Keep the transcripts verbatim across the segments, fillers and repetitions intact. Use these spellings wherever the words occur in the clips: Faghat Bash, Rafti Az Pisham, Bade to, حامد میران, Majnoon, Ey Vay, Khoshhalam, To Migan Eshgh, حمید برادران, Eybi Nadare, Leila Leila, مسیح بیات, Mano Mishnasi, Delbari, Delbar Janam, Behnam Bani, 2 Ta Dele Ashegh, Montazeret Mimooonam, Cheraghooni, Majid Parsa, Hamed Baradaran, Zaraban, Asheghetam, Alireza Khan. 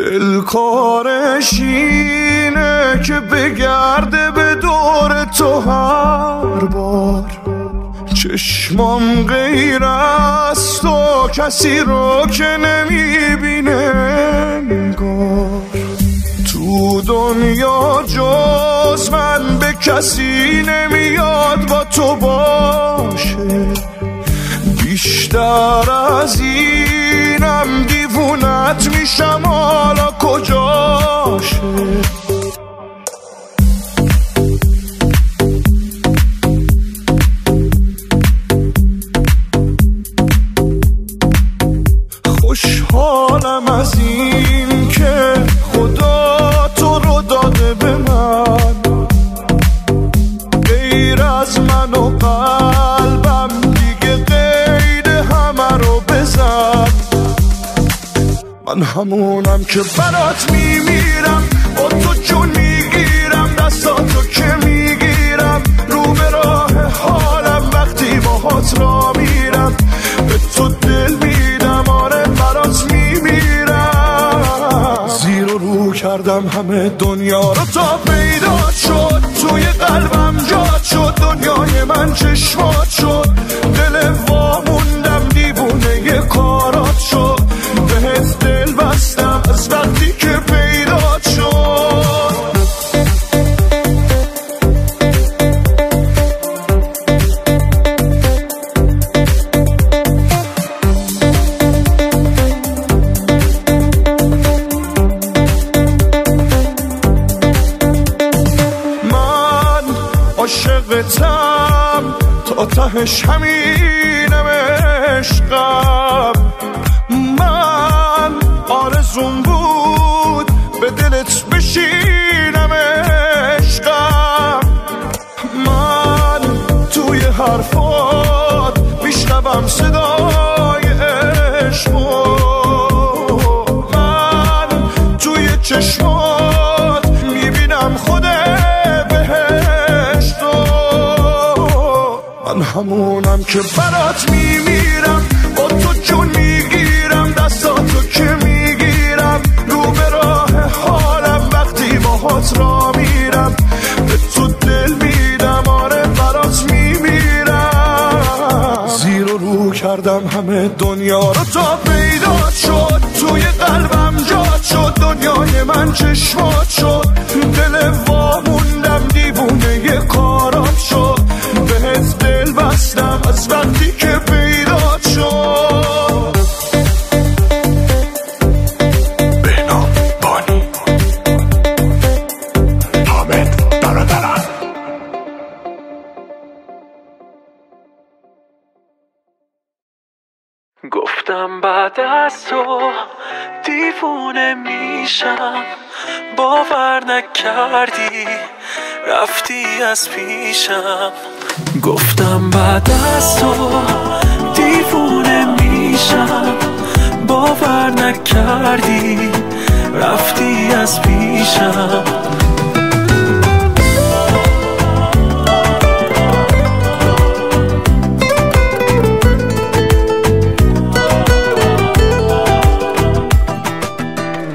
دلکارش اینه که بگرده به دور تو هر بار، چشمام غیر از تو کسی رو که نمیبینه انگار. تو دنیا جز من به کسی نمیاد با تو باشه، بیشتر از اینم دیوونت میشم حالا کجاشه. خوشحالم از این که خدا تو رو داده به من، غیر از من و قلبم دیگه قید همه رو بزن. من همونم که برات میمیرم، با تو جون میگیرم، دستاتو که میگیرم، رو به راه حالم وقتی باهات را میرم، به تو دل میدم، آره برات میمیرم. زیر و رو کردم همه دنیا رو تا پیدا شد، توی قلبم جاد شد، دنیای من چشمات شد، دل واموندم دیوونه یه کارات شد، بهت دل بستم از وقتی که پیدا شد. عاشقتم تا تهش همینم عشقم، من آرزوم بود به دلت بشینم عشقم، من توی حرفات میشنوم صدای عشقو، من توی چشمات میبینم خودت. من همونم که برات میمیرم، با تو جون میگیرم، دستاتو که میگیرم، رو به راه حالم وقتی باهات را میرم، به تو دل میدم، آره برات میمیرم. زیر و رو کردم همه دنیا رو تا پیدا شد، توی قلبم جاد شد، دنیای من چشمات شد، دل واموندم دیوونه یه کارات شد، بهت دل بستم از وقتی که پیدا شد. بهنام بانی، حامد برادران. گفتم بعد از تو دیوونه میشم، باور نکردی رفتی از پیشم. گفتم بعد از تو دیوونه میشم، باور نکردی رفتی از پیشم.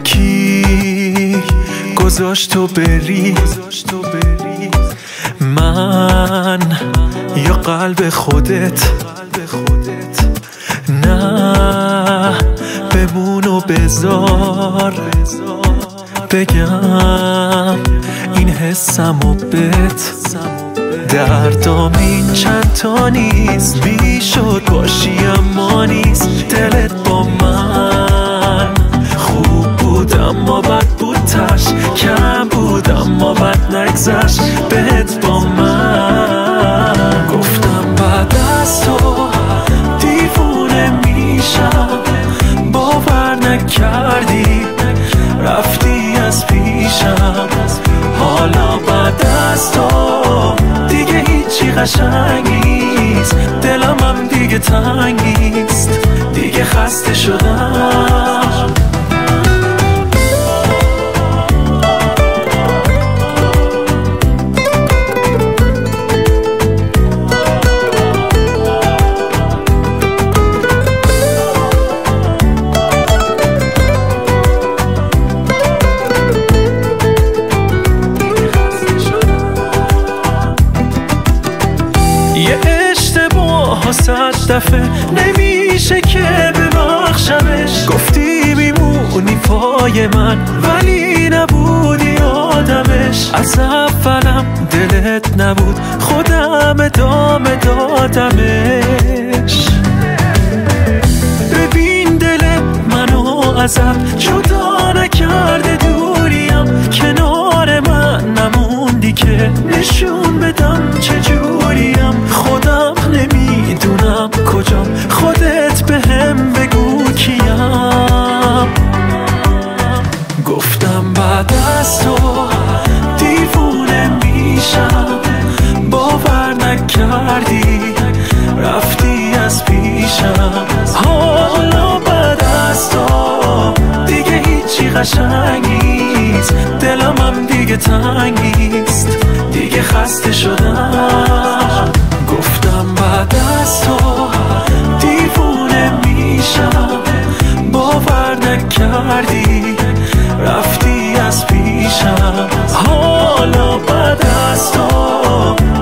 کی گذاشت تو بری، من یا قلب خودت؟ نه بمون و بذار بگم این حسم و بت، دردام این چند تا نیست، بیشد باشی اما نیست، دلت با من خوب بود اما بد بود، تش کم بود اما بد نگذشت بهت با من. گفتم بعد از تو دیوونه میشم، باور نکردی رفتی از پیشم، حالا بعد از تو دیگه هیچی قشنگ نیست، دلم هم دیگه تنگ نیست، دیگه خسته شدم. پنج دفعه نمیشه که ببخشمش. گفتی میمونی پای من ولی نبودی آدمش. از اولم دلت نبود خودم ادامه دادمش. ببین دل منو ازم جدا نکرده، دوریم کنار من نموندی که نشون بدم چجوریم. خودم نمیدونم کجام، خودت بهم بگو کیم. گفتم بعد از تو دیوونه میشم، باور نکردی رفتی از پیشم. حالا بعد از تو دیگه هیچی قشنگ نیست، دلم هم دیگه تنگ نیست، دیگه خسته شدم. گفتم بعد از تو دیوونه میشم، باور نکردی رفتی از پیشم. حالا بعد از تو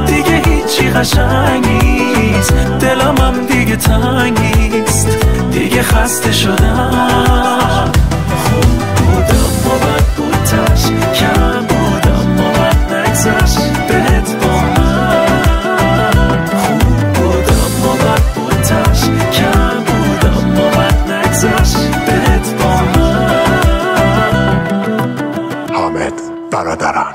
دیگه هیچی قشنگ نیست، دلم هم دیگه تنگ نیست، دیگه خسته شدم. خوب بودم و بد بود تش، کم بودم و بد نگذشت بهت با من. خوب بودم و بد بود تش، کم بودم و بد نگذشت بهت با من. حامد برادران.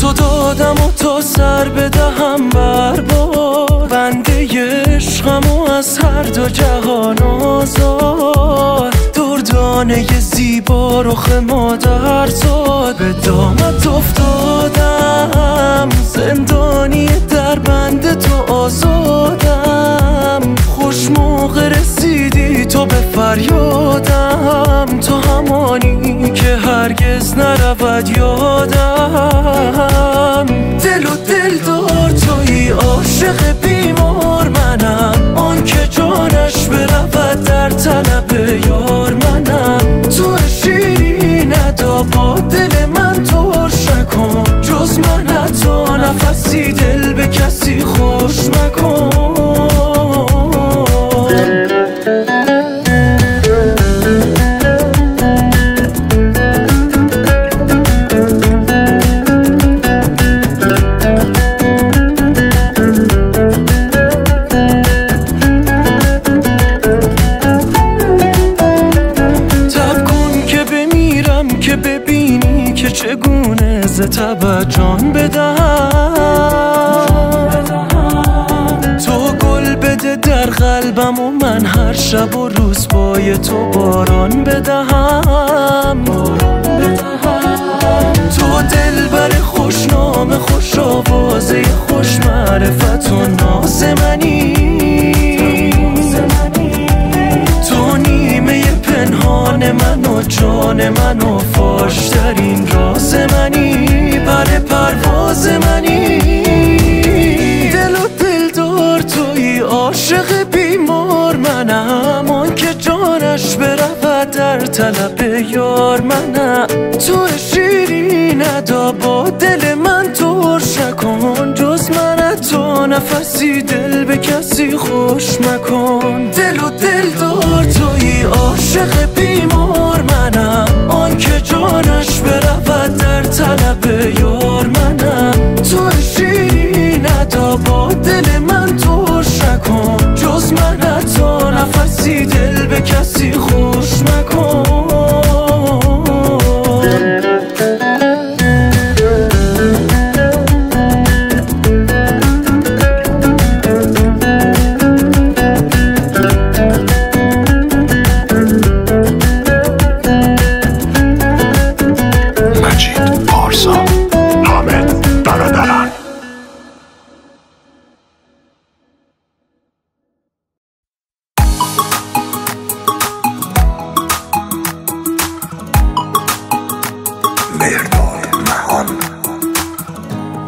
تو دادم و تا سر بدهم بر باد، بنده عشقم و از هر دو جهان آزاد. دردانه زیبا رخ مادر زاد به دامت افتادم، زندانی در بند تو آزادم. خوش موقع رسیدی تو به فریادم، تو همانی که هرگز نرود یادم. دل و دل دار توی عاشق بیمار منم، آن که جانش برود در طلب یار منم. تو شیری ندا با دل من ترش نکن، جز من حتی نفسی دل به کسی خوش مکن. تب جان بدهم تو، گل بده در قلبم و من هر شب و روز پای تو باران بدهم. تو دلبر خوشنام خوش آوازه خوش معرفت و ناز منی، تو نیمه پنهان من و جان من و فاش ترین راز منی، پر پرواز منی. دل و دل دار توی عاشق بیمار منم، آن که جانش برود در طلب یار منم. تو شیری ندا با دل من ترش نکن، جز من حتی نفسی دل به کسی خوش مکن. دل و دل دار توی عاشق بیمار منم، آن که جانش برود در طلب یار منم. تو شیری ندا با دل من ترش نکن، جز من حتی نفسی دل به کسی خوش مکن.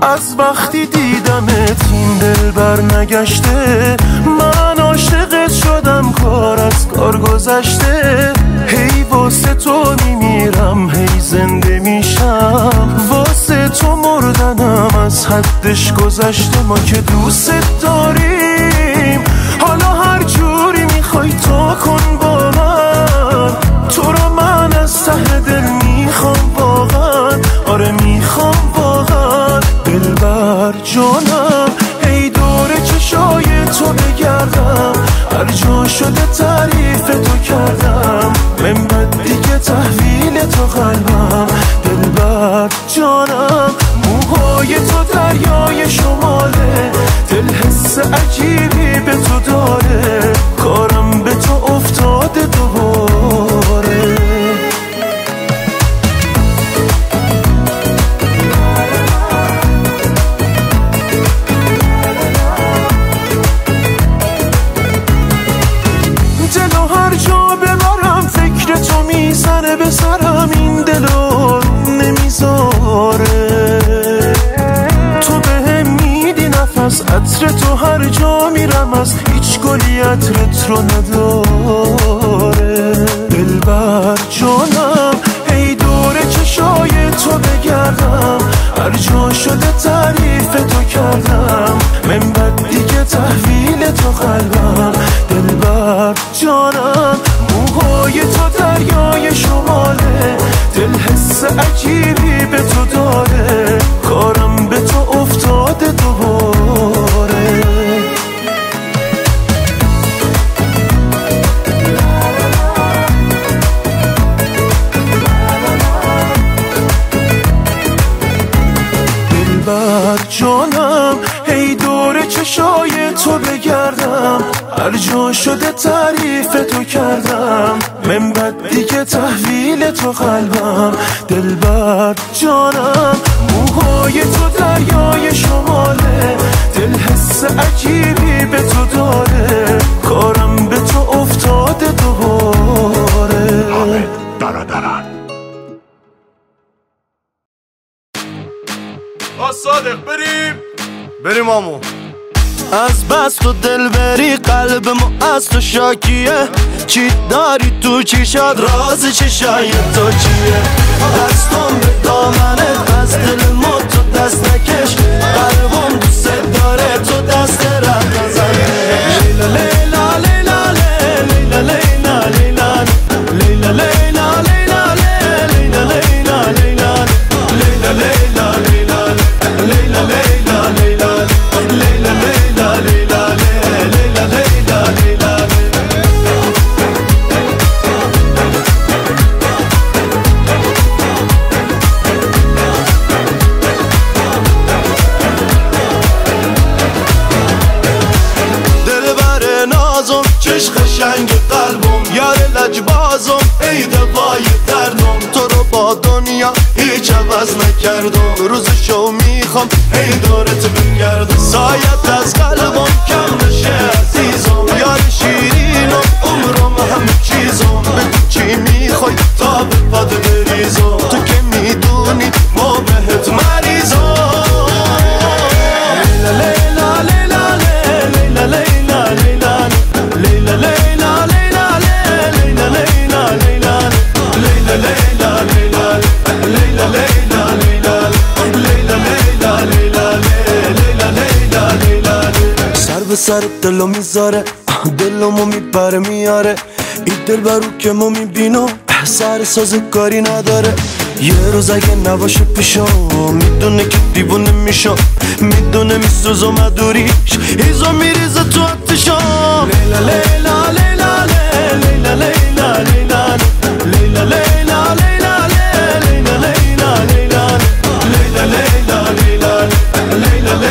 از وقتی دیدمت این دل بر نگشته، من عاشق دوستت شدم، کار از کار گذشته، هی واسه تو میمیرم، هی زنده میشم، واسه تو مردنم از حدش گذشته. ما که دوستت داریم، حالا هر جوری میخوای تو کن با من، تو را من از ته دل میخوام واقعا، آره میخوام واقعا دلبر جانم. ای دوره چشای تو بگردم، هر جا شده تعریف تو کردم، من بعد دیگه تحویل تو قلبم، دلبر جانم. موهای تو دریای شماله، دل حس عجیبی به تو داره، کارم به تو افتاده دوباره. دلو هر جا ببرم فکر تو میزنه به سرم، این دلو نمیذاره، تو بهم میدی نفس، عطر تو هر جا میرم از هیچ گلی عطرت رو نداره، دلبر جانم. ای دوره چشای تو بگردم، هر جا شده تعریف تو کردم، من بعد دیگه تحویل تو قلبم، دلبر جانم. موهای تو دریای شماله، دل حس عجیبی به تو داره، کارم به تو افتاده دوباره. دلبر جانم. ای دوره چشای تو بگردم، هر جا شده تعریف تو کردم، من بعد دیگه تحویل تو قلبم، دلبر جانم. موهای تو دریای شماله، دل حس عجیبی به تو داره، کارم به تو افتاده دوباره. حامد برادران آ صادق بریم بریم آمو. از بس تو دل بری قلب ما از تو شاکیه، چی داری تو چی شد راز چشای تو چیه، دستم به دامنت از دل ما تو دست نکش، قلبم دوست داره تو دست رد نزنه. لیلا لیلا لیلا لیلا لیلا لیلا لیلا لیلا لیلا لیلا لیلا لیلا لیلا لیلا لیلا لیلا لیلا لیلا لیلا قشنگ قلبم یار لجبازم، ای دوای دردم، تو رو با دنیا هیچ عوض نکردم، روزشو میخوام ای دورت بگردم، سایت از قلبم کم نشه عزیزم، یار شیرینم عمرم همه چیزم، بگو چی میخوای تا به پاد بریزم، تو که میدونی ما بهت مریضم. سر به سر دلو میذاره، دلمو میبره میاره، این دل برو که ما میبینم سر ساز کاری نداره، یه روز اگه نباشه پیشم میدونه که دیوونه میشم، میدونه میسوزم مدوریش هیزم میریزه تو آتشم. لیلا لیلا لیلا لیلا لیلا لیلا لیلا لیلا لیلا لیلا لیلا لیلا لیلا لیلا لیلا لیلا لیلا لیلا لیلا لیلا لیلا لیلا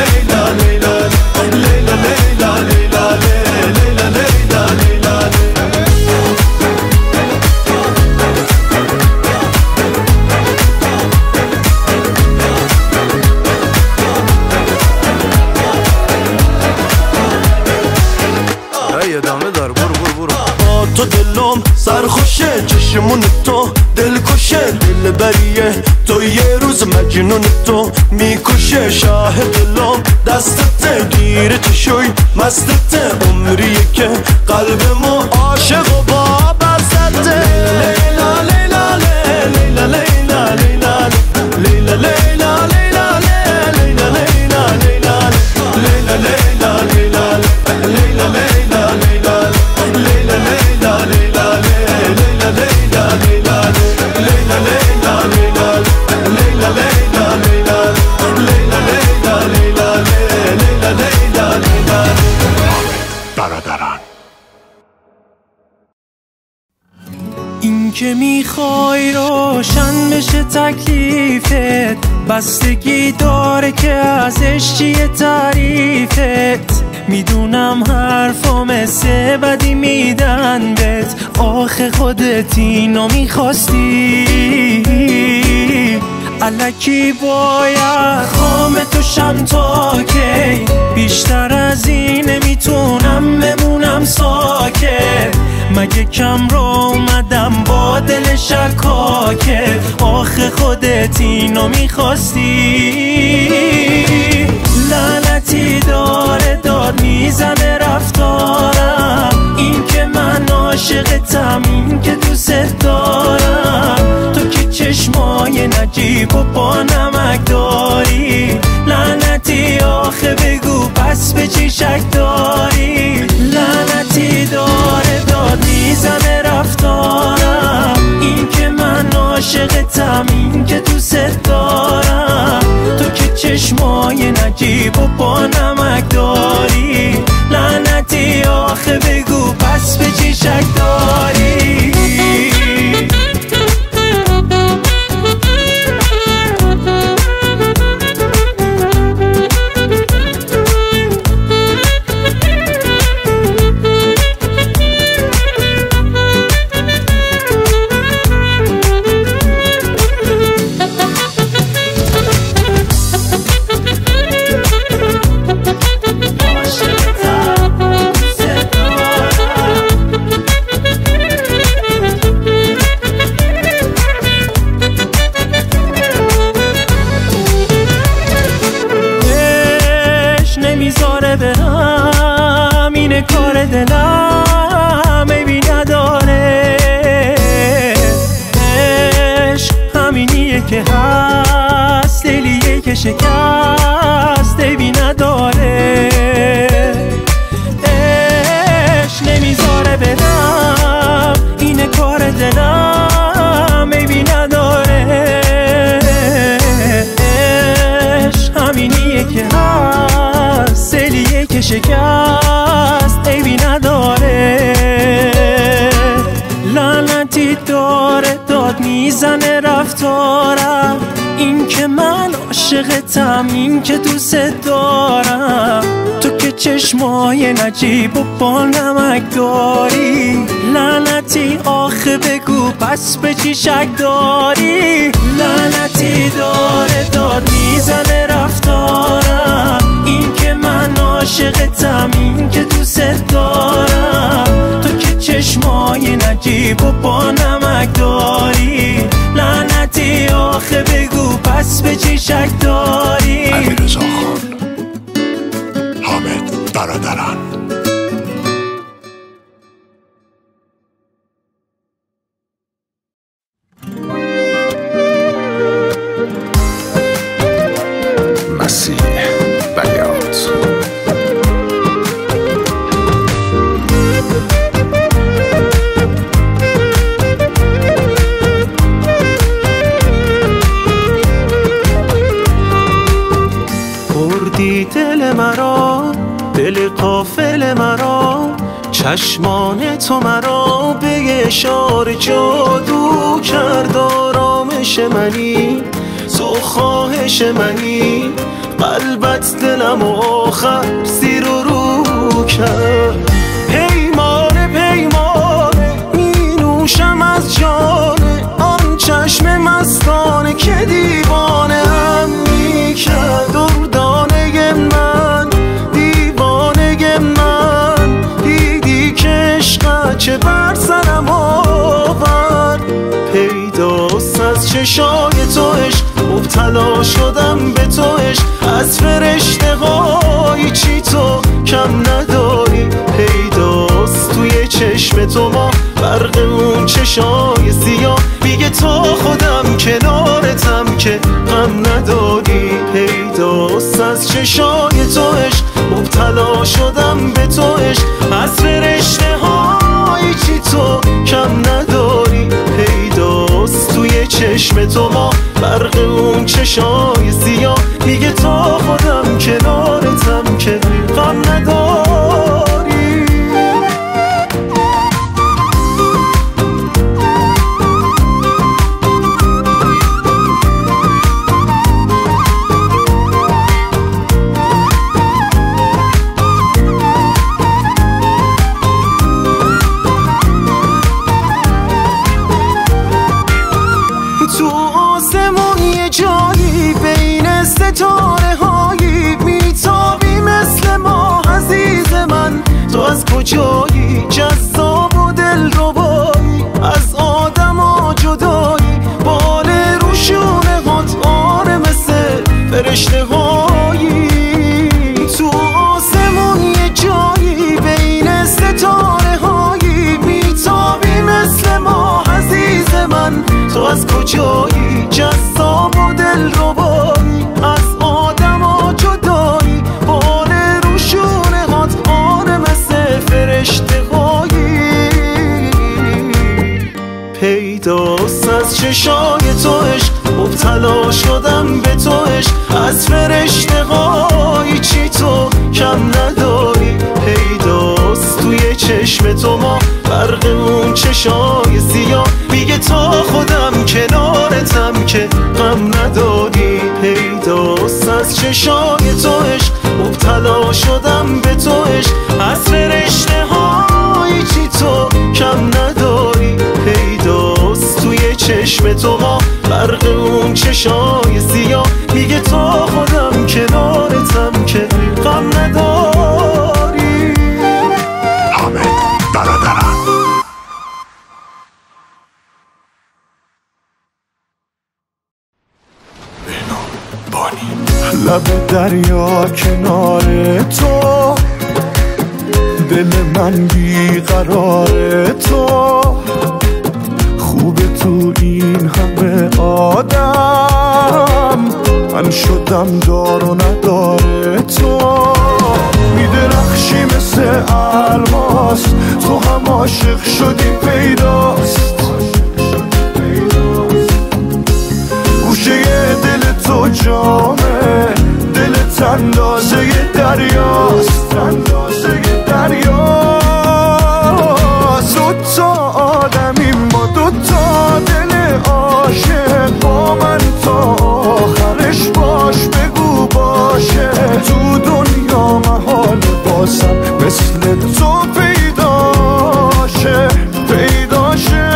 لیلا لیلا. تو دلم سرخوشه چشمون تو دلکش میکشه دل بریه، تو یه روز مجنون تو میکشه شاه دلم، دستت گیره چشوی مستت عمریه که قلب ما عاشق و با برزده. لیلا لیلا لیلا لیلا لیلا لیلا لیلا لیلا لیلا لیلا لیلا لیلا لیلا لیلا لیلا لیلا که میخوای روشن بشه تکلیفت، بستگی داره که ازش چیه تعریفت. میدونم حرفا مثل بدی میدن بهت، آخه خودت اینو میخواستی الکی، باید خامتو شم تا کی، بیشتر از این نمیتونم بمونم ساکت. مگه کم را اومدم با دل شکاکه، آخه خودت اینو میخواستی. لعنتی داره داد میزنه رفتارم، این که من عاشقتم، این که دوست دارم، تو که چشمای نجیب و با نمک داری. لعنتی آخه بگو پس به چی شک داری؟ لعنتی داره داد میزنه رفتارم، این که من عاشقتم، این که دوست دارم، تو که چشمای نجیب و با نمک داری. لعنتی آخه بگو پس به چی شک داری؟ شکست دیوی نداره، عشق نمیذاره برم، اینه کار دلم ایبی نداره. عشق همینیه که هست، سیلیه که شکست ایبی نداره. لعنتی داره داد میزنه رفتارم، این که من عاشقتم، این که دوست دارم، تو که چشمای نجیب و با نمک داری. لعنتی آخه بگو پس به چی شک داری؟ لعنتی داره داد میزنه رفتارم، این که من عاشقتم، این که دوست دارم، تو که چشمای نجیب و با نمک داری. لعنتی آخه بگو پس به چی شک داری؟ علیرضا خان، حامد برادران. مسیح بیات. دل قافل مرا، چشمان تو مرا به یه اشاره جادو کرد. آرامش منی، تو خواهش منی، قلبت دلم و آخر زیر و رو کرد. پیمانه پیمانه می نوشم از جانه، آن چشم مستانه که دیوانه هم می کرد. دردانه من، دیوانه من، دیدی که عشقت چه بر سرم آورد. پیدا سرم چشای تو عشق مبتلا شدم به تو عشق، از فرشته های چی تو کم نداری، پیداست توی چشم تو ما برق اون چشای سیاه، دیگه تا خودم کنارتم که غم نداری، پیداست از چشای تو عشق مبتلا شدم به تو عشق، از فرشته های چی تو کم نداری، پیداست توی چشم تو ما برق اون چشای سیاه، دیگه تا خودم کنارتم که غم نداری. جایی جذاب و دلربایی، از آدما جدایی، بال روشونه هات آره مثل فرشته هایی، تو آسمون یه جایی بین ستاره هایی، میتابی مثل ما عزیز من، تو از کجایی جذاب و دلربایی، از آدما جدایی، بال روشونه هات آره مثل پیداست از چشای تو عشق مبتلا شدم به تو عشق، از فرشته های چی تو کم نداری، پیداست توی چشم تو ما برق اون چشای سیاه، دیگه تا خودم کنارتم که غم نداری، پیداست از چشای تو عشق مبتلا شدم به تو عشق، از فرشته های چی تو کم نداری، پیداست توی چشم تو ما برق اون چشای سیاه، دیگه تا خودم کنارتم که غم نداری. حمید برادران. بهنام بانی. لب دریا کنار تو، دل من بیقرار تو، خوب تو این همه آدم، من شدم دار و نداره تو، میدرخشی مثل الماس، تو هم عاشق شدی پیداست، گوشه دل تو جامه، دلت اندازه دریاست، اندازه دریاست، دوتا آدمی ما، دوتا دل عاشق، با من تا آخرش باش، بگو باشه، تو دنیا محال بازم مثل تو پیداشه، پیداشه،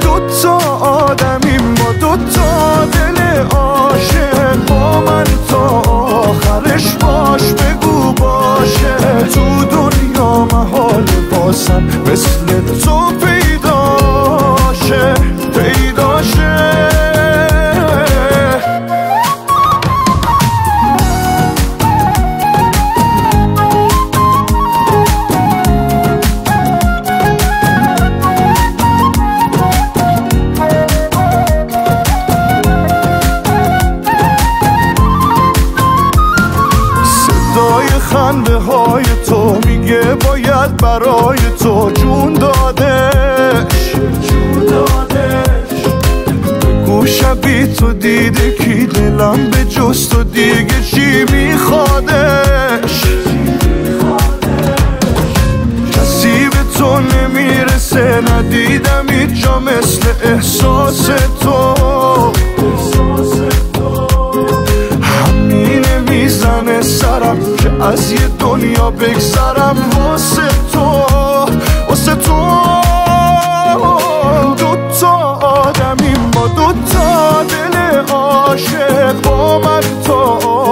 دوتا آدمی ما، دوتا دل عاشق، با من تا آخرش باش، بگو باشه، تو دنیا محال بازم مثل تو پیداشه، پیداشه. خنده های تو میگه باید برای تو جون دادش، جون دادش، بگو شبی تو دیده کی، دلم به جز تو دیگه چی میخوادش، کسی به تو نمیرسه، ندیدم اینجا مثل احساس تو، زنه سرم که از یه دنیا بگذرم واسه تو، واسه تو، دوتا آدمی ما، دوتا دل عاشق، با من تا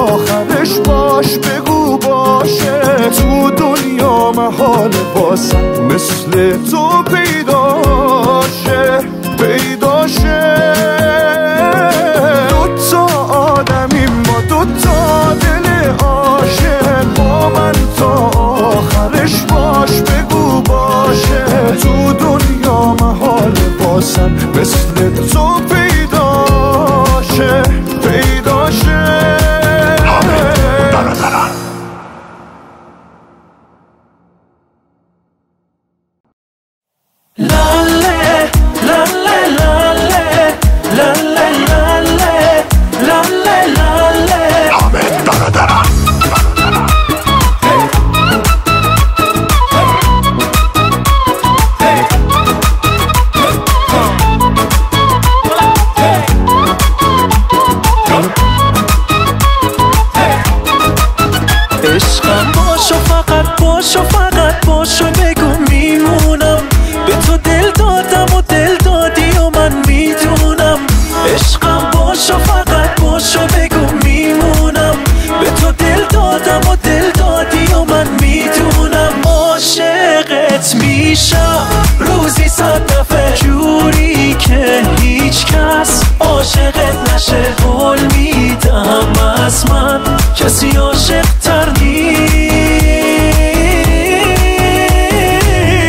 آخرش باش، بگو باشه، تو دنیا محال باسم مثل تو پیداشه، پیداشه، باش و فقط باش و بگو میمونم. به تو دل دادم و دل دادی و من میدونم. عشقم باش و فقط باش و بگو میمونم. به تو دل دادم و دل دادی و من میدونم. عاشقت میشم روزی صد دفعه، جوری که هیچ کس عاشقت نشه. قول میدم از من کسی عاشق تر نیست.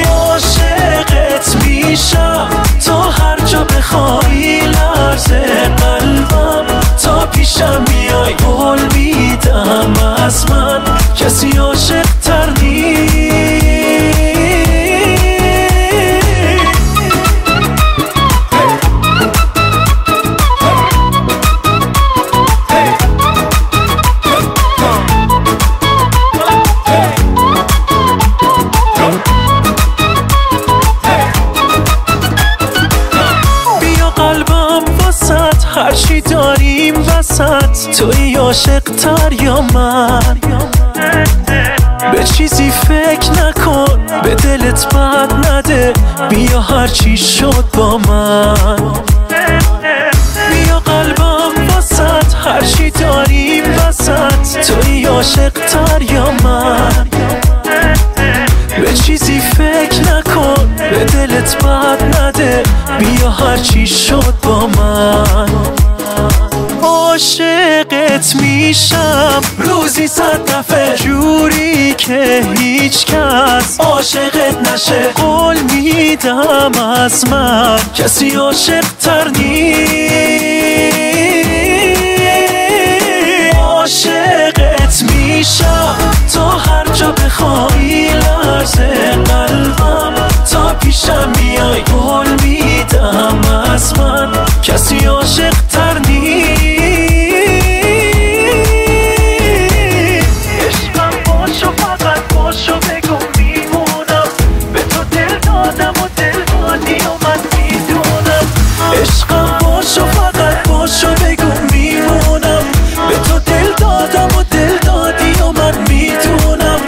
عاشقت میشم تا هر جا بخوایی لرزه قلبم. تا پیشم بیای قول میدم از من کسی عاشق تر نیست. هرچی داریم وسط، توی عاشق تر یا من؟ به چیزی فکر نکن، به دلت بد نده، بیا هرچی شد با من. بیا قلبم وسط، هرچی داریم وسط، توی عاشق تر یا من؟ به چیزی فکر نکن، به دلت بد نده، بیا هرچی شد با من. عاشقت میشم روزی صد دفعه، جوری که هیچ کس عاشقت نشه. قول میدم از من کسی عاشق تر نیست. عاشقت میشم تا هر جا بخوایی لرزه قلبم. تا پیشم بیای قول میدم از من کسی عاشق تر نیست. عشقم باش و فقط باش و بگو میمونم. به تو دل دادم و دل دادی و من میدونم. عشقم باش و فقط باش و بگو میمونم. به تو دل دادم و دل دادی و من میدونم.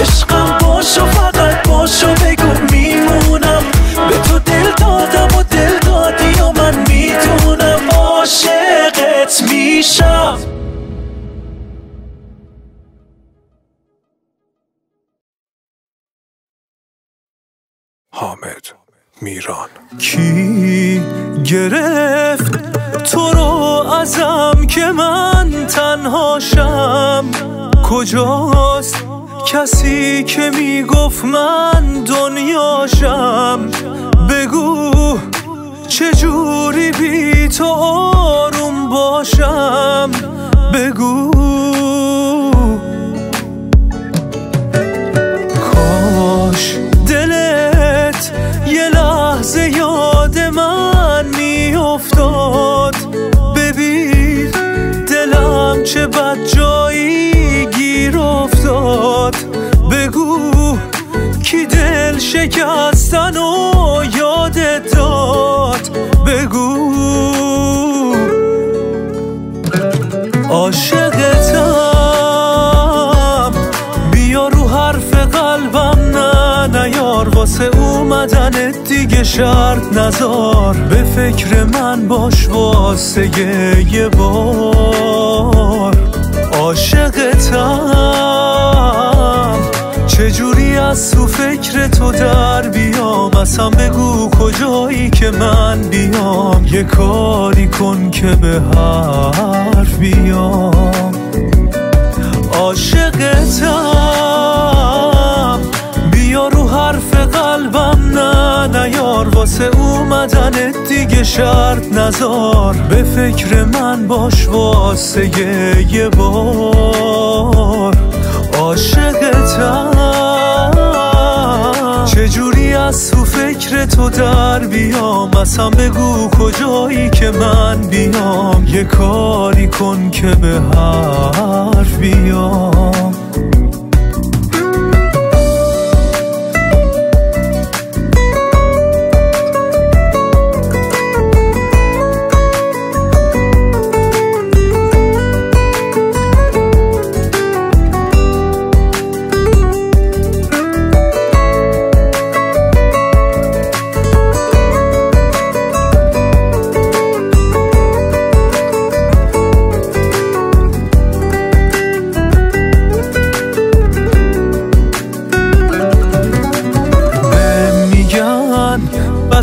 عشقم باش و فقط باش و بگو میمونم. به تو دل دادم و دل دادی و من میدونم. عاشقت میشم. حامد میران. کی گرفت تو رو ازم که من تنهاشم؟ کجاست کسی که میگفت من دنیاشم؟ بگو چجوری بی تو آروم باشم؟ بگو کاش دلت یه لحظه یاد من میافتاد. ببین دلم چه بد جایی گیر افتاد. بگو کی دل شکستن و یادت داد؟ بگو عاشقتم، بیا رو حرف قلبم نه نیار. واسه اومدنت دیگه شرط نذار. به فکر من باش واسه یه بار. عاشقتم، چجوری از تو فکر تو در بیام؟ اصلا بگو کجایی که من بیام. یه کاری کن که به حرف بیام. عاشقتم، بیا رو حرف قلبم نه نیار. واسه اومدنت دیگه شرط نذار. به فکر من باش واسه یه بار. عاشقتم، چجوری از تو فکر تو در بیام؟ اصلا بگو کجایی که من بیام. یه کاری کن که به حرف بیام.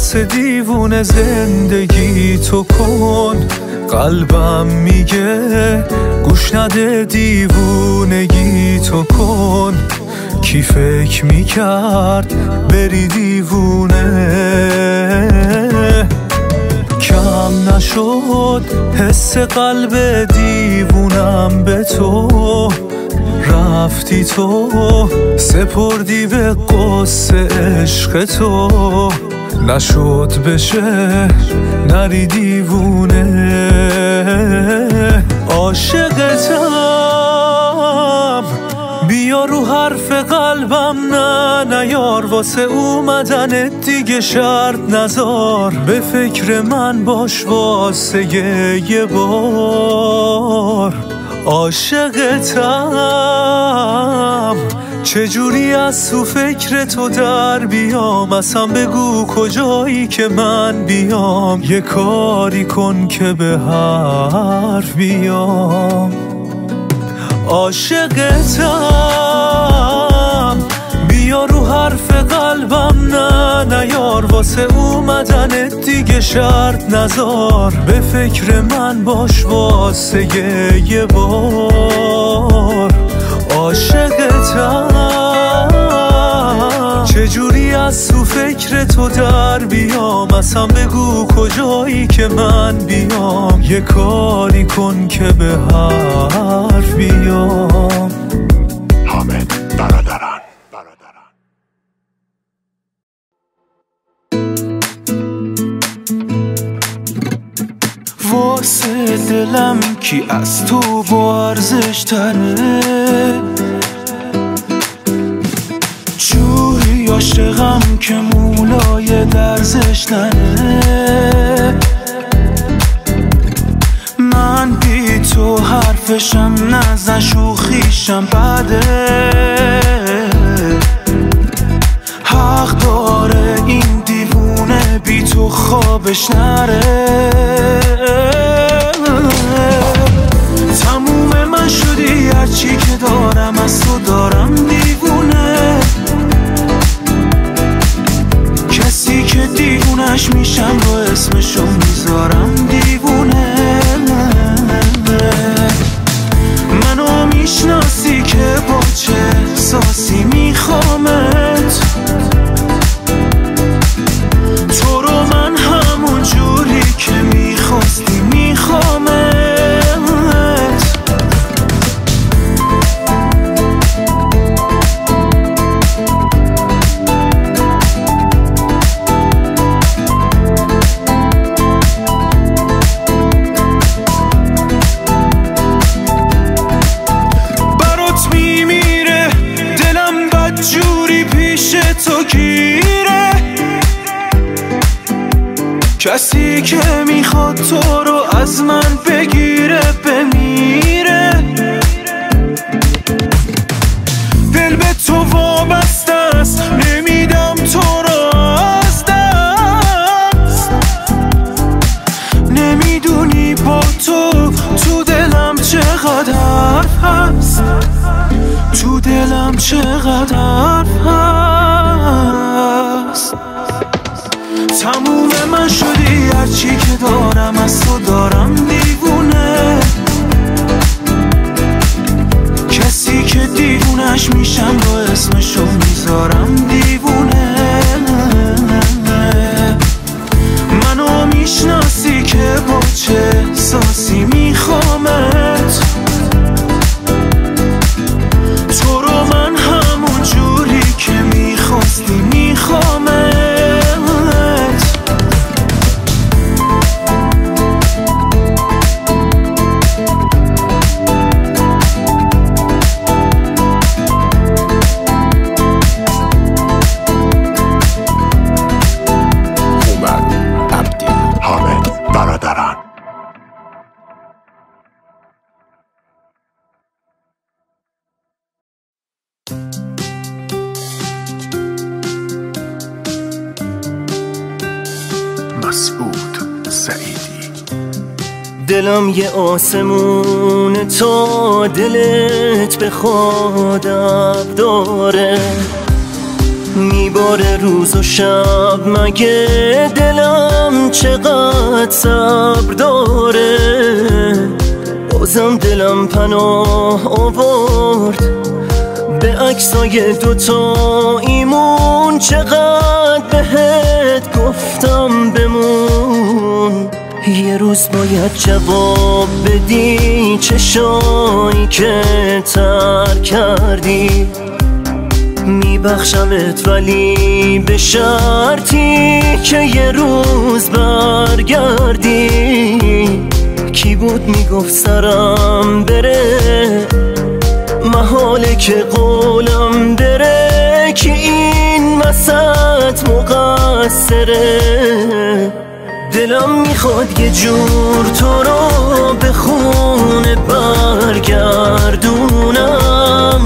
بس دیوونه زندگی تو کن، قلبم میگه گوش نده، دیوونگی تو کن. کی فکر میکرد بری دیوونه؟ کم نشد حس قلب دیوونم به تو، رفتی تو سپردی به قصه عشق تو، نشد بشه نری دیوونه. عاشقتم بیا رو حرف قلبم نه نیار، واسه اومدنت دیگه شرط نزار، به فکر من باش واسه یه بار. عاشقتم چجوری از تو فکر تو در بیام، اصلا بگو کجایی که من بیام، یه کاری کن که به حرف بیام. عاشقتم بیا رو حرف قلبم نه نیار، واسه اومدنت دیگه شرط نزار، به فکر من باش واسه یه بار. عاشقتم چجوری از تو فکر تو در بیام، اصلا بگو کجایی که من بیام، یه کاری کن که به حرف بیام. حامد برادران. واسه دلم کی از تو با ارزش تره، جوری عاشقم که مولای درزش تره، من بی تو حرفشم نزن شوخیشم بده، حق داره این دیوونه بی تو خوابش نره، تموم من شدی هرچی که دارم از تو دارم دیوونه، کسی که دیوونش میشم با اسمشو میذارم دیوونه. منو میشناسی که با چه احساسی میخوامت، تو رو من همون جوری که میخواستی میخوامت. کسی که میخواد تو رو از من بگیره بمیره، دل به تو وابسته است نمیدم تو رو از دست، نمیدونی با تو تو دلم چقدر هست، تو دلم چقدر هست. تموم من شدی هرچی که دارم از تو دارم دیوونه، کسی که دیوونش میشم با اسمشو میذارم دیوونه. منو میشناسی که با چه احساسی میخوامت، تو رو من همون جوری که میخواستی میخوامت. دلم یه آسمون تا دلت به خود داره، میباره روز و شب، مگه دلم چقدر صبر داره؟ بازم دلم پناه آورد به عکسای دوتاییمون. چقدر بهت گفتم بمون، یه روز باید جواب بدی چشایی که تر کردی. میبخشمت ولی به شرطی که یه روز برگردی. کی بود میگفت سرم بره، محاله که قولم بره، که این وسط مقصره. دلم میخواد یه جور تو رو به خونه برگردونم،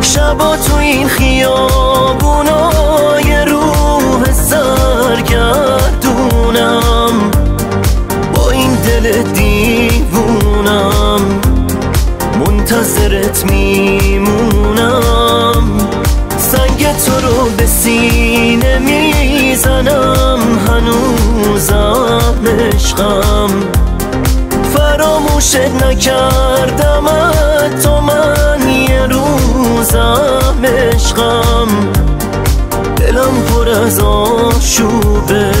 شبا تو این خیابونا یه روح سرگردونم، با این دل دیوونم منتظرت میمونم. سنگ تو رو به سینه میزنم، هنوزم عشقم، فراموشت نکردم تو، من یه روزم عشقم. دلم پر از آشوبه،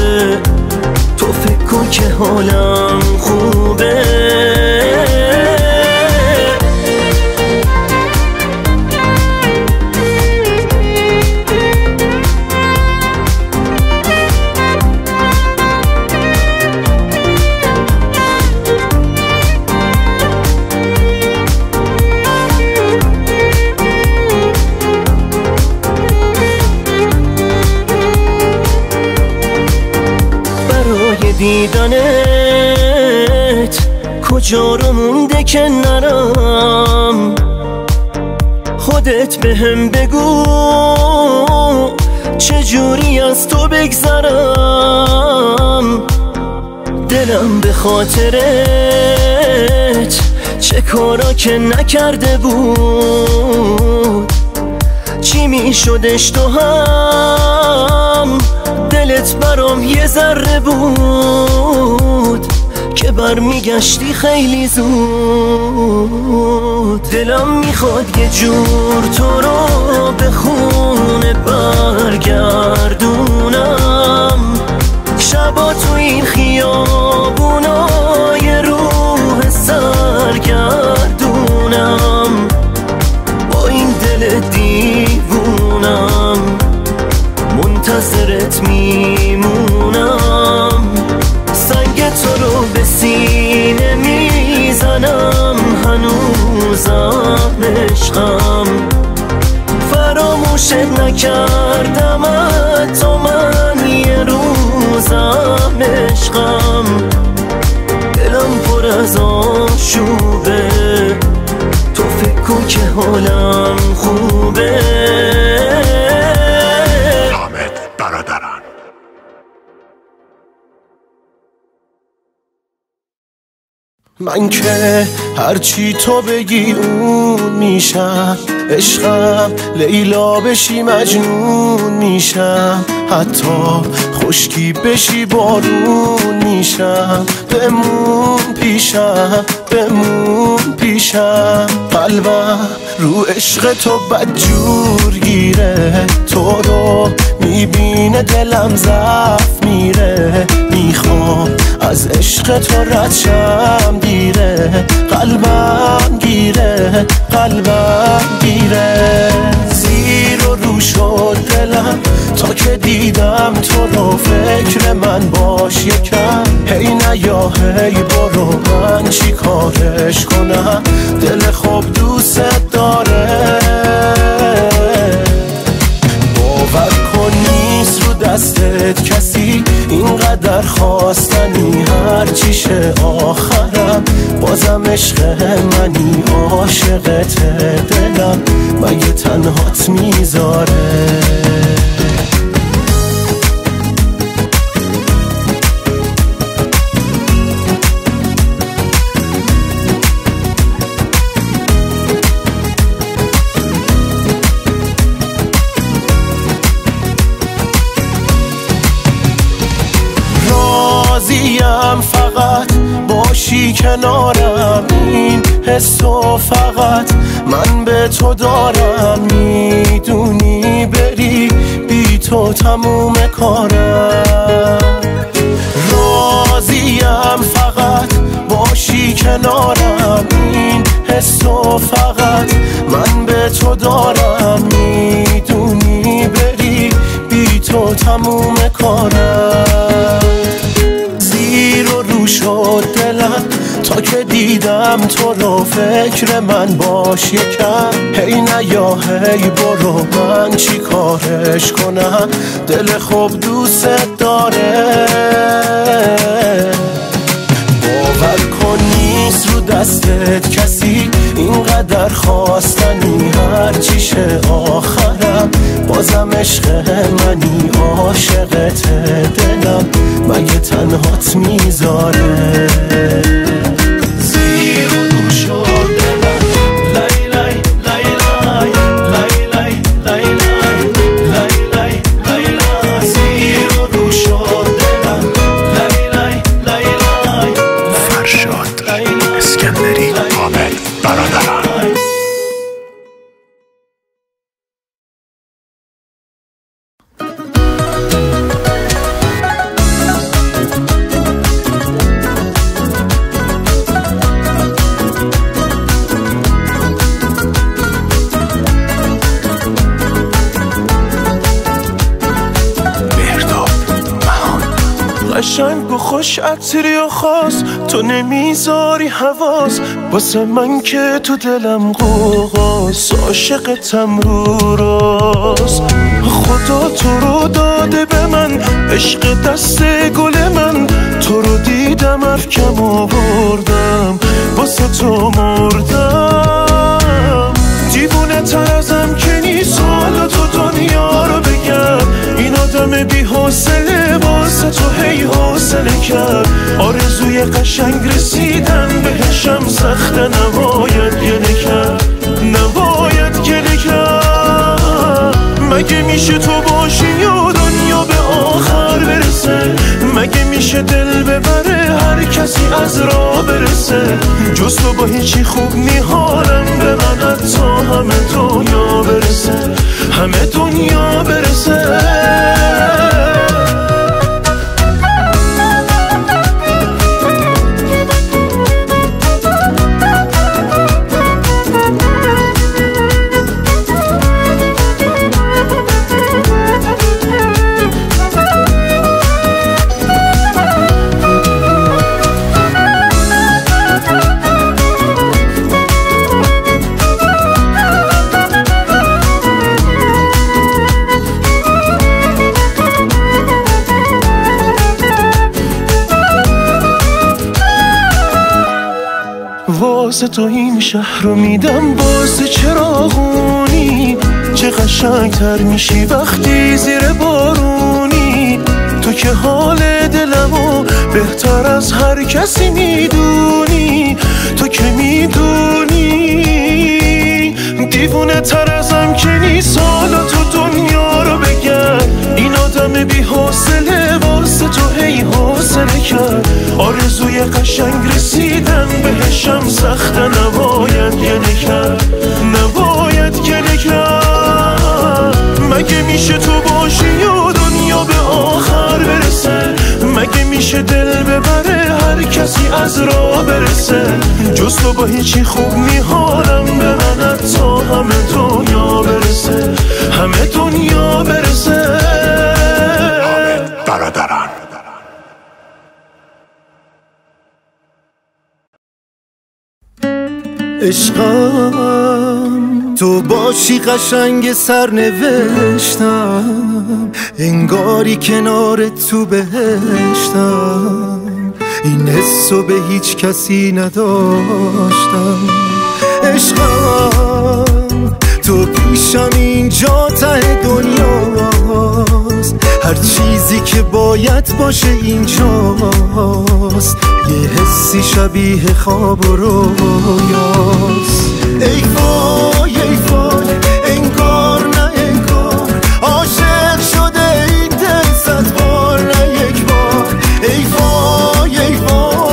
تو فکر کن که حالم خوبه. دیدنت کجا رو مونده که نرم، خودت بهم بگو چجوری از تو بگذرم. دلم به خاطرت چه کارا که نکرده بود، چی میشدش تو هم دلت برام یه ذره بود، که برمیگشتی خیلی زود. دلم میخواد یه جور تو رو به خونه برگردونم، شبا تو این خیابونا یه روح سرگردونم، با این دل دیوونم منتظرت میمونم. سنگ تو رو به سینه میزنم، هنوزم عشقم، فراموشت نکردم تو، من یه روزم عشقم. دلم پر از آشوبه، تو فکر کن که حالم خوبه. من که هرچی تو بگی اون میشم، عشقم لیلا بشی مجنون میشم، حتی خشکی بشی بارون میشم. بمون پیشم، بمون پیشم، قلبم رو عشق تو بدجور گیره، تو رو میبینه دلم ضعف میره، میخوام از عشق تو رد شم دیره، قلبم گیره، قلبم گیره. زیر و رو شد دلم تا که دیدم تو رو، فکر من باش یکم، هی نیا هی برو، من چی کارش کنم؟ دل خوب دوست داره، باور کن نیست رو دستت کسی اینقدر خواستنی، هرچیشه آخرم بازم عشق منی، عاشقت دلم مگه تنهات میذاره؟ فقط باشی کنارم، این حسو فقط من به تو دارم. میدونی بری بی تو تموم کارم، راضیم فقط باشی کنارم، این حسو فقط من به تو دارم. میدونی بری بی تو تموم کارم، زیر و رو شد دلم تا که دیدم تو رو، فکر من باش یکم، هی نیا هی برو، من چی کارش کنم، دل خوب دوست داره. باور کن نیست رو دستت کسی اینقدر خواستنی، هرچیشه آخرم بازم عشق منی، عاشقت دلم مگه تنهات میذاره. خوش عطری و خاص تو نمیذاری حواس، واسه من که تو دلم غوغاست، عاشقتم رو راست. خدا تو رو داده به من، عشق دست گل من، تو رو دیدم افکم و بردم، واسه تو مردم. دیوونه تر ازم که نیست، حالا تو دنیا رو بگم، این آدم بی حوصله واسه تو هی حوصله کرد، آرزوی قشنگ رسیدن بهشم سخته، نباید گله کرد، نباید گله کرد. مگه میشه تو باشی و دنیا به آخر برسه؟ مگه میشه دل ببره هر کسی از راه برسه؟ جز تو با هیچی خوب نیحالم، به من تا همه دنیا برسه، همه دنیا برسه. واسه تو این شهر رو میدم، واسه چراغونی، چه قشنگتر میشی وقتی زیر بارونی، تو که حال دلمو بهتر از هر کسی میدونی، تو که میدونی. دیوونه تر ازم که نیست، حالا تو دنیا رو بگم، این آدم بی حوصله واسه تو هی حوصله کرد، آرزوی قشنگ رسیدن بهشم سخته، نباید گله کرد، نباید گله کرد. مگه میشه تو باشی و دنیا به آخر برسه؟ مگه میشه دل ببره هر کسی از راه برسه؟ جز تو با هیچی خوب نیحالم، به من تا همه دنیا برسه، همه دنیا برسه. حامد برادران، عشقم تو باشی قشنگ سرنوشتم، انگاری کنار تو بهشتم، این حسو به هیچ کسی نداشتم. عشقم تو پیشم اینجا ته دنیاست، هر چیزی که باید باشه اینجاست، یه حسی شبیه خواب و رویاست. ای وای ای وای انگار نه انگار، عاشق شده این دل صد بار نه یک بار. ای وای ای وای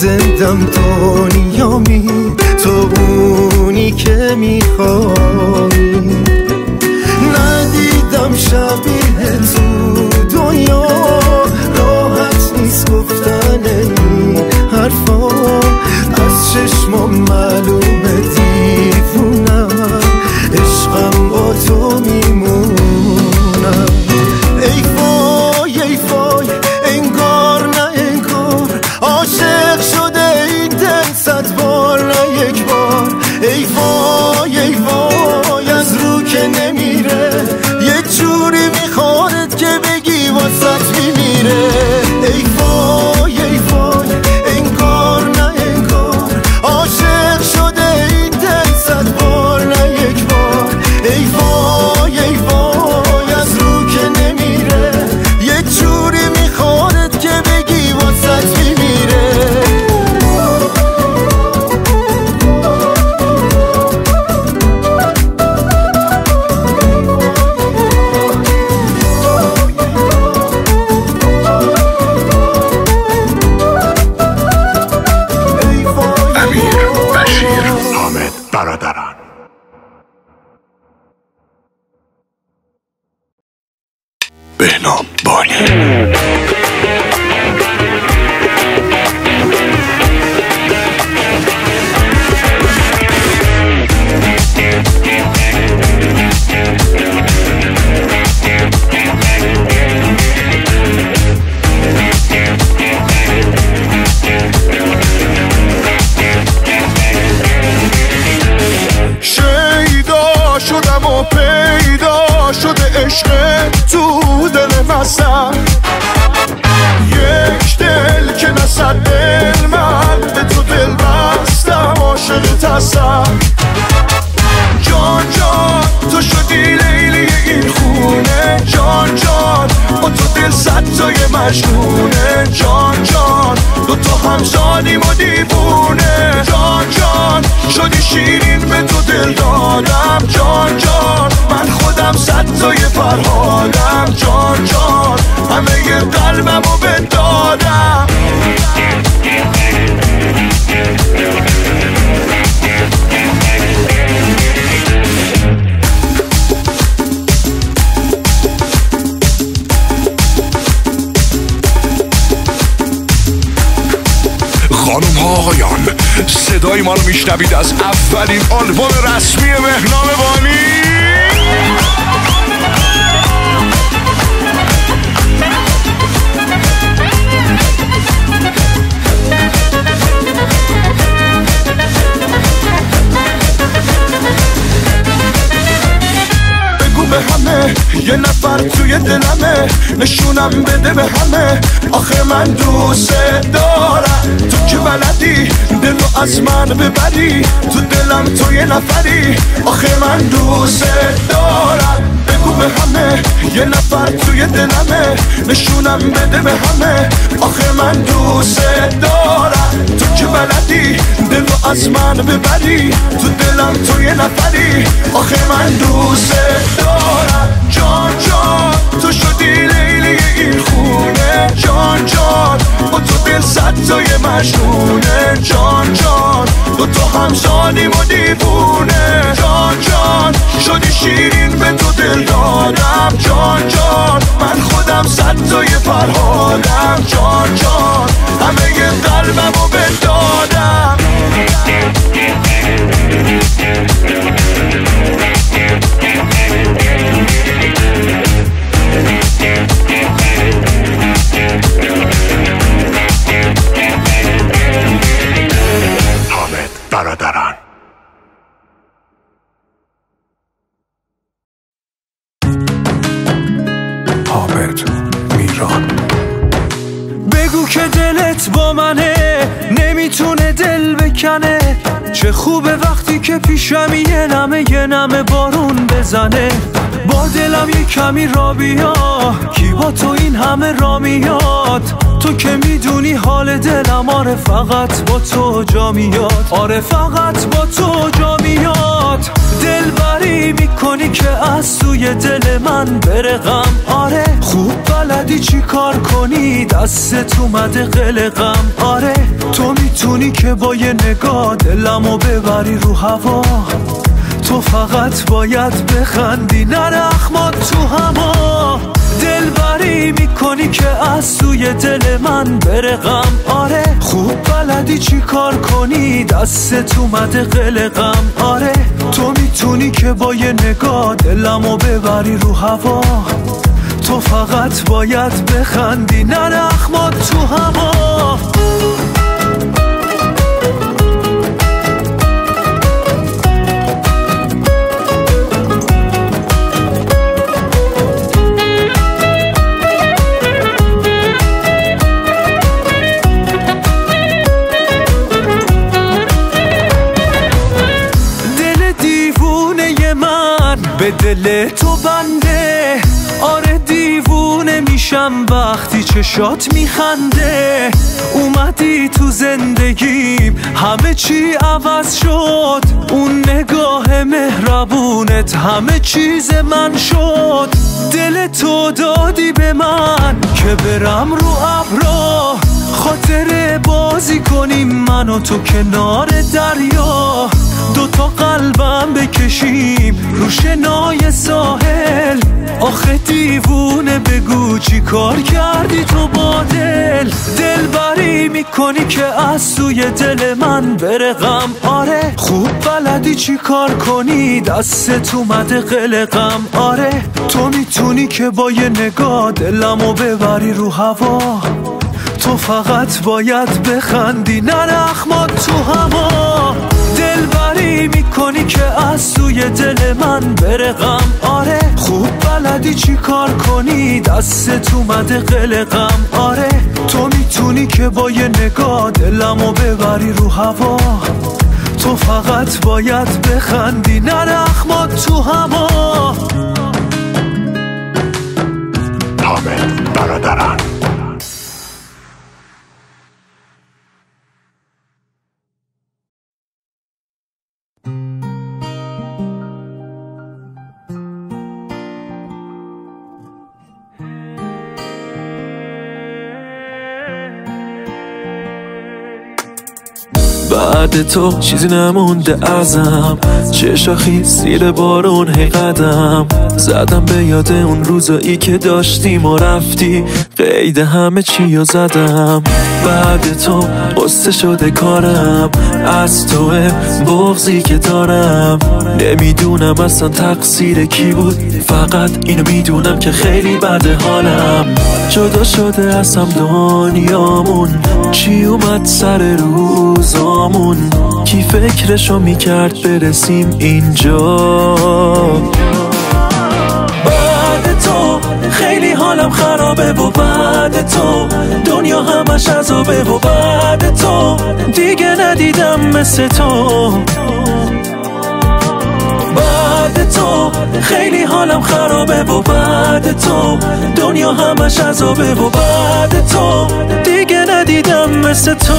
زندم دنیامی، تو اونی که میخوایی. ندیدم شبیه تو دنیا، راحت نیست گفتن این حرفا. از چشمم معلومه دیوونم، عشقم با تو میمونم. ای وای ای وای انگار نه انگار، عاشق شده این دل صد بار نه یک بار. ای وای ای وای از رو که نمیره، یه جوری میخواد که بگی واسه میمیره. ای وای ای وای انگار نه انگار، عاشق شده این دل صد بار نه یک بار. ای وای ای وای از رو که نمیره، یه جوری میخواد که بگی واسه میمیره. بهنام بانی یک دل که نصد دل، من به تو دل بستم، عاشقت هستم. جان جان تو شدی لیلی این خونه، جان جان با تو دل صد تای مجنونه. جان جان دوتا همزادیم و دیوونه، جان جان شدی شیرین به تو دل دادم. جان جان من خودم صد تای فرهادم، جان جان همه یه قلبم و بدادم. خانم ها آقایان، صدای ما رو میشنوید از اولین آلبوم رسمی بهنام بانی. یه نفر توی دلمه، نشونم بده به همه، آخه من دوست دارم. تو که بلدی دلو از من ببری، تو دلم تو یه نفری، آخه من دوست دارم. بگو به همه یه نفر توی دلمه، نشونم بده به همه، آخه من دوست دارم. تو که بلدی دلو از من ببری، تو دلم تو یه نفری، آخه من دوست دارم. جان جان تو شدی لیلی این خونه، جان جان با تو دل صد تای مجنونه. جان جان دوتا همزادیم و دیوونه، جان جان شدی شیرین به تو دل دادم. جان جان من خودم صد تای فرهادم، جان جان همه یه قلبم و بدادم. حامد برادران حامد میران. بگو که دلت با منه، نمیتونه دل بکنه. چه خوبه وقتی که پیشم یه نمه یه نمه بارون بزنه. با دلم یه کمی را بیا، کی با تو این همه را میاد. تو که میدونی حال دلم، آره فقط با تو جا میاد، آره فقط با تو جا میاد. دلبری میکنی که از سوی دل من بره غم. آره خوب بلدی چی کار کنی، دستت اومده قلقم. آره تو میتونی که با یه نگاه دلمو ببری رو هوا، تو فقط باید بخندی نرخمات تو هما. دلبری میکنی که از سوی دل من بره غم. آره خوب بلدی چی کار کنی، دستت اومده قلقم. آره تو میتونی که با یه نگاه دلمو ببری رو هوا، تو فقط باید بخندی نرخمات تو هما. به دل تو بنده، آره دیوونه میشم وقتی چشات میخنده. اومدی تو زندگیم همه چی عوض شد، اون نگاه مهربونت همه چیز من شد. دل تو دادی به من که برم رو ابرا، خاطر بازی کنیم من و تو کنار دریا، دوتا قلبم بکشیم رو شنای ساحل. آخه دیوونه بگو چی کار کردی تو با دل، دلبری میکنی که از سوی دل من بره غم. آره خوب بلدی چی کار کنی، دستت اومده قلقم. آره تو میتونی که با یه نگاه دلمو ببری رو هوا، تو فقط باید بخندی نرخمات تو هما. دلبری میکنی که از سوی دل من بره غم. آره خوب بلدی چی کار کنی، دستت اومده قلقم. آره تو میتونی که با یه نگاه دلمو ببری رو هوا، تو فقط باید بخندی نرخمات تو هما. حامد برادران. بعد تو چیزی نمونده ازم، چشا خیس زیر بارون هی قدم زدم، به یاد اون روزایی که داشتیم و رفتی، قید همه چی رو زدم. بعد تو قصه شده کارم، از توه بغضی که دارم، نمیدونم اصلا تقصیر کی بود، فقط اینو میدونم که خیلی بد حالم. جدا شده از هم دنیامون، چی اومد سر روزامون، کی فکرشو میکرد برسیم اینجا. بعد تو خیلی حالم خرابه و بعد تو دنیا همش عذابه و بعد تو دیگه ندیدم مثل تو. بعد تو خیلی حالم خرابه و بعد تو دنیا همش عذابه و بعد تو دیگه ندیدم مثل تو.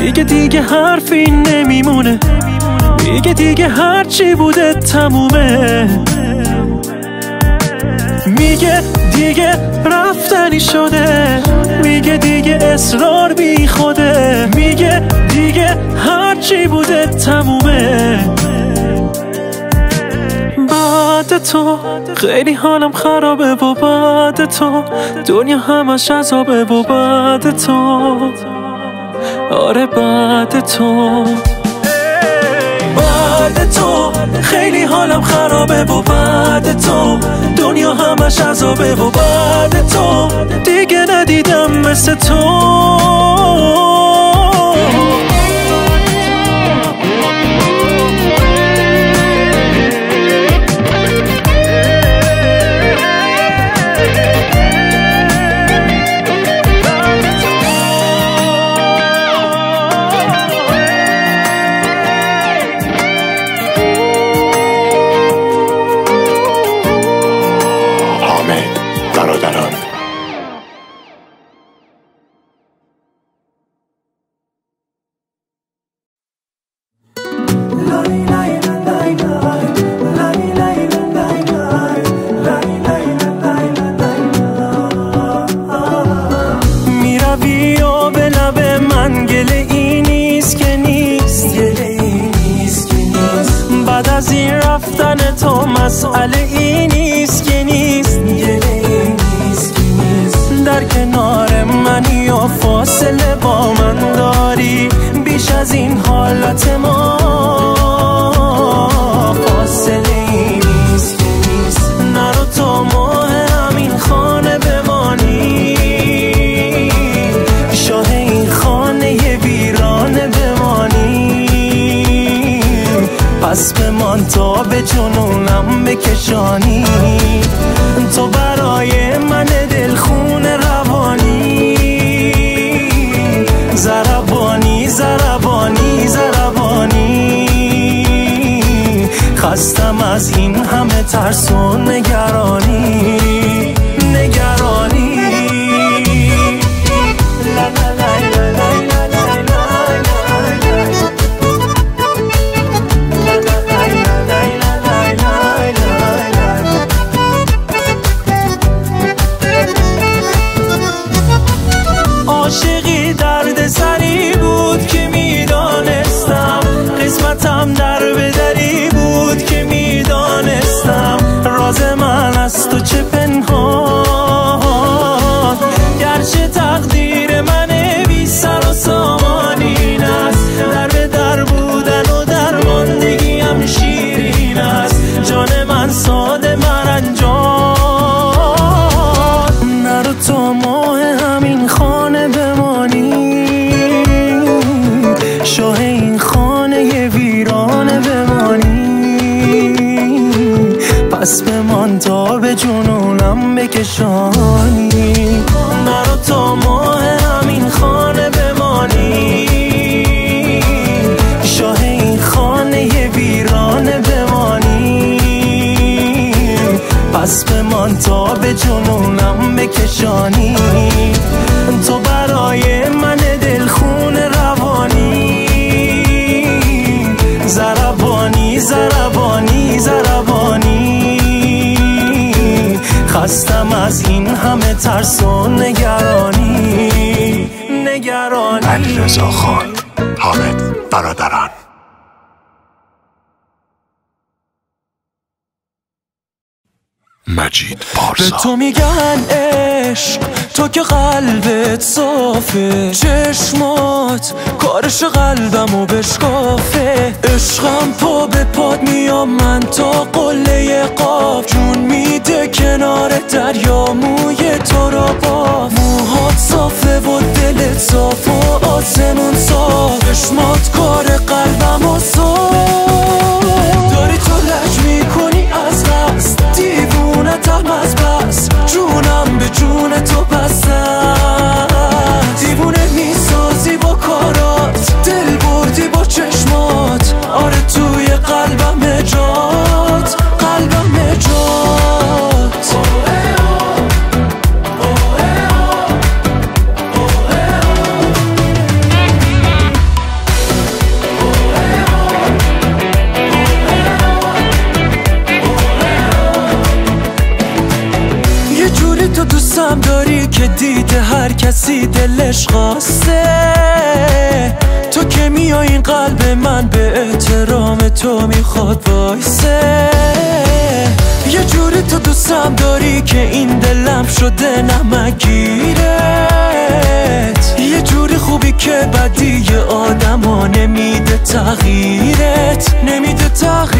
دیگه دیگه حرفی نمیمونه، دیگه دیگه هرچی بوده تمومه. میگه دیگه رفتنی شده، میگه دیگه اصرار بی خوده، میگه دیگه هرچی بوده تمومه. بعد تو خیلی حالم خرابه و بعد تو دنیا همش عذابه و بعد تو، آره بعد تو. بعد تو خیلی حالم خرابه و بعد تو دنیا همش عذابه و بعد تو دیگه ندیدم مثل تو. مسئله این نیست که نیست، در کنار منی و فاصله با من داری، بیش از این حالت ما فاصله این نیست که نیست، نرو تو ماه همین خانه بمانی، شاه این خانه ویرانه بمانی، پس بمان تا به جنونم بکشانی، تو برای من دلخون روانی، زربانی زربانی زربانی، خستم از این همه ترس و نگرانی، نگرانی. عاشقی درد سری بود که میدانستم، قسمتم در بدری بود که میدانستم، راز من از تو چه پنهان، گرچه تقدیر من بی سر و سامان این است، در به در بودن و درماندگیم شیرین است، جان من ساده مرنجان، نرو تو ماه همین خانه بمانی، شاه این خانه ویرانه بمانی، پس بمان تا به جنونم بکشانی، نرو تا ماه همین خانه بمانی، شاه این خانه ویرانه بمانی، پس بمان تا به جنونم بکشانی، تو برای من دلخون روانی، زربانی زربانی زربانی، خستم از این همه ترس و نگرانی، نگرانی. علیرضا خان، حامد برادران. مجید پارسا. به تو میگن عشق، تو که قلبت صافه، چشمات کارش قلبمو بشکافه، عشقم پا به پاد میام، من تا قله قاف، جون میده کنار دریا، موی تو را باف، موهات صافه و دلت صاف و آسمون صاف، چشمات کار قلبمو صاف، داری تو لج میکنی از قصد، دیوونتم از بس، جونم به جون تو پسست، دیوونه میسازی با کارات، دل بردی با چشمات، آره توی قلبم نجات، قلبم نجات. دوستم داری که دیده هر کسی دلش خواسته، تو که میای این قلب من به احترام تو میخواد وایسه، یه جوری تو دوستم داری که این دلم شده نمکگیرت، یه جوری خوبی که بدی آدم ها نمیده تغییرت، نمیده تغییرت.